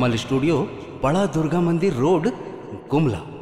कमल studio, बड़ा दुर्गा मंदिर road, Gumla.